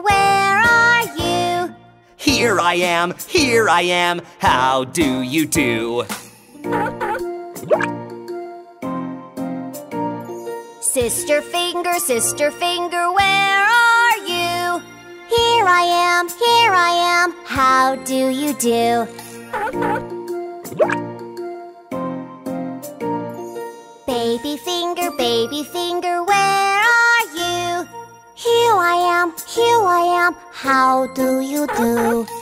where are you? Here I am, how do you do? Sister finger, where are you? Here I am, how do you do? Baby finger, where are you? Here I am, how do you do?